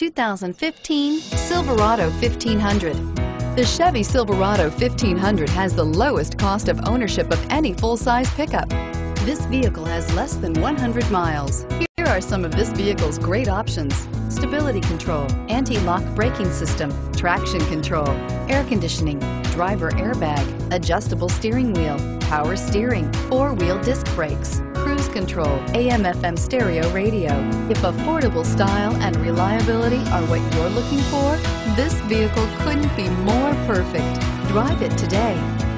2015 Silverado 1500. The Chevy Silverado 1500 has the lowest cost of ownership of any full-size pickup. This vehicle has less than 100 miles. Here are some of this vehicle's great options: stability control, anti-lock braking system, traction control, air conditioning, driver airbag, adjustable steering wheel, power steering, four-wheel disc brakes, cruise control, AM/FM stereo radio. If affordable style and reliability are what you're looking for, this vehicle couldn't be more perfect. Drive it today.